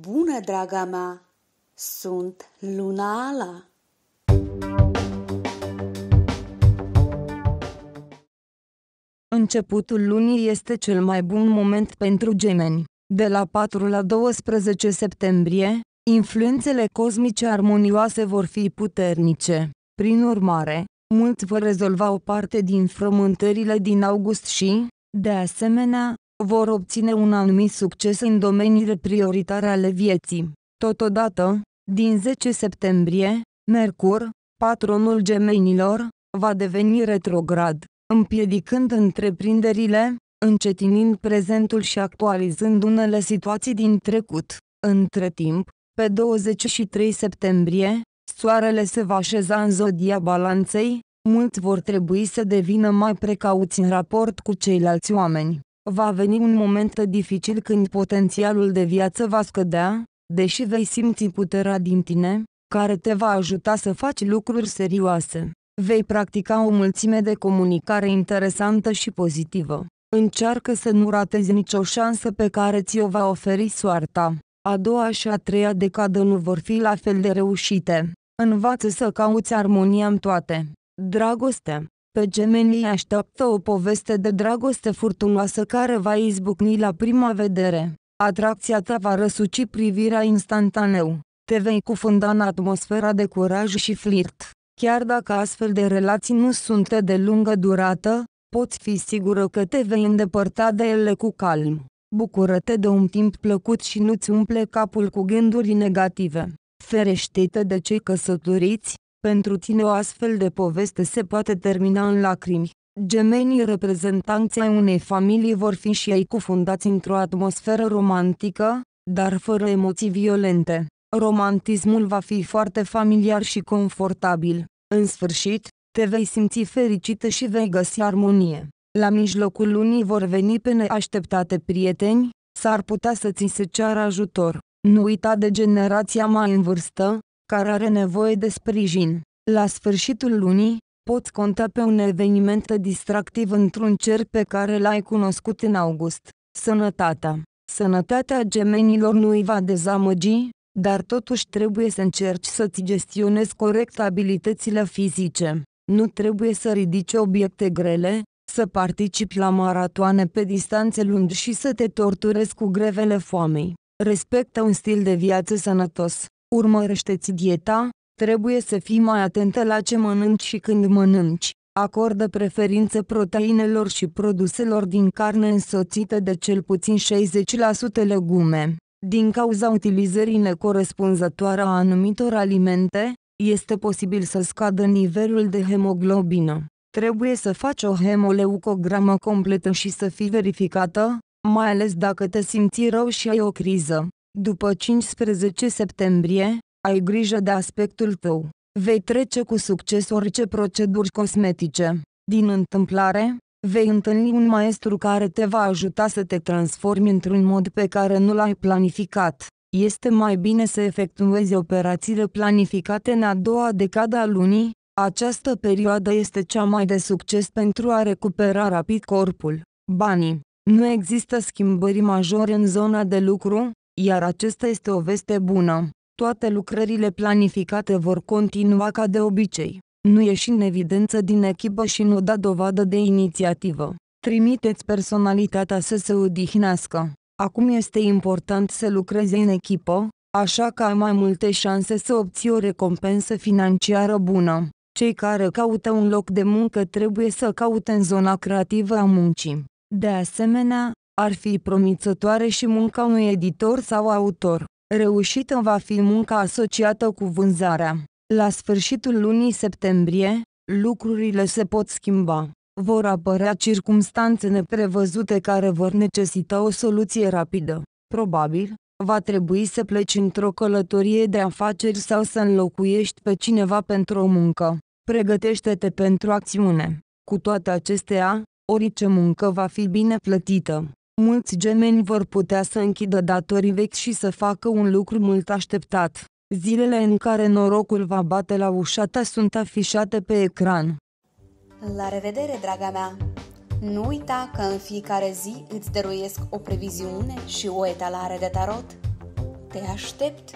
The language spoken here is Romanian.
Bună, draga mea! Sunt Luna Ala! Începutul lunii este cel mai bun moment pentru gemeni. De la 4 la 12 septembrie, influențele cosmice armonioase vor fi puternice. Prin urmare, mulți vor rezolva o parte din frământările din august și, de asemenea, vor obține un anumit succes în domeniile prioritare ale vieții. Totodată, din 10 septembrie, Mercur, patronul gemenilor, va deveni retrograd, împiedicând întreprinderile, încetinind prezentul și actualizând unele situații din trecut. Între timp, pe 23 septembrie, Soarele se va așeza în zodia Balanței, mulți vor trebui să devină mai precauți în raport cu ceilalți oameni. Va veni un moment dificil când potențialul de viață va scădea, deși vei simți puterea din tine, care te va ajuta să faci lucruri serioase. Vei practica o mulțime de comunicare interesantă și pozitivă. Încearcă să nu ratezi nicio șansă pe care ți-o va oferi soarta. A doua și a treia decadă nu vor fi la fel de reușite. Învață să cauți armonia în toate. Dragoste. Pe Gemeni așteaptă o poveste de dragoste furtunoasă care va izbucni la prima vedere. Atracția ta va răsuci privirea instantaneu. Te vei cufunda în atmosfera de curaj și flirt. Chiar dacă astfel de relații nu sunt de lungă durată, poți fi sigură că te vei îndepărta de ele cu calm. Bucură-te de un timp plăcut și nu-ți umple capul cu gânduri negative. Ferește-te de cei căsătoriți, pentru tine o astfel de poveste se poate termina în lacrimi. Gemenii reprezentanții unei familii vor fi și ei cufundați într-o atmosferă romantică, dar fără emoții violente. Romantismul va fi foarte familiar și confortabil. În sfârșit, te vei simți fericită și vei găsi armonie. La mijlocul lunii vor veni pe neașteptate prieteni, s-ar putea să ți se ceară ajutor. Nu uita de generația mai în vârstă, care are nevoie de sprijin. La sfârșitul lunii, poți conta pe un eveniment distractiv într-un cerc pe care l-ai cunoscut în august. Sănătatea. Sănătatea gemenilor nu îi va dezamăgi, dar totuși trebuie să încerci să-ți gestionezi corect abilitățile fizice. Nu trebuie să ridici obiecte grele, să participi la maratoane pe distanțe lungi și să te torturezi cu grevele foamei. Respectă un stil de viață sănătos. Urmărește-ți dieta, trebuie să fii mai atentă la ce mănânci și când mănânci. Acordă preferință proteinelor și produselor din carne însoțită de cel puțin 60% legume. Din cauza utilizării necorespunzătoare a anumitor alimente, este posibil să scadă nivelul de hemoglobină. Trebuie să faci o hemoleucogramă completă și să fii verificată, mai ales dacă te simți rău și ai o criză. După 15 septembrie, ai grijă de aspectul tău. Vei trece cu succes orice proceduri cosmetice. Din întâmplare, vei întâlni un maestru care te va ajuta să te transformi într-un mod pe care nu l-ai planificat. Este mai bine să efectuezi operațiile planificate în a doua decadă a lunii. Această perioadă este cea mai de succes pentru a recupera rapid corpul. Banii. Nu există schimbări majore în zona de lucru, iar acesta este o veste bună. Toate lucrările planificate vor continua ca de obicei. Nu ieși în evidență din echipă și nu da dovadă de inițiativă. Trimiteți personalitatea să se odihnească. Acum este important să lucrezi în echipă, așa că ai mai multe șanse să obții o recompensă financiară bună. Cei care caută un loc de muncă trebuie să caute în zona creativă a muncii. De asemenea, ar fi promițătoare și munca unui editor sau autor. Reușită va fi munca asociată cu vânzarea. La sfârșitul lunii septembrie, lucrurile se pot schimba. Vor apărea circumstanțe neprevăzute care vor necesita o soluție rapidă. Probabil, va trebui să pleci într-o călătorie de afaceri sau să înlocuiești pe cineva pentru o muncă. Pregătește-te pentru acțiune. Cu toate acestea, orice muncă va fi bine plătită. Mulți gemeni vor putea să închidă datorii vechi și să facă un lucru mult așteptat. Zilele în care norocul va bate la ușa ta sunt afișate pe ecran. La revedere, draga mea! Nu uita că în fiecare zi îți dăruiesc o previziune și o etalare de tarot. Te aștept!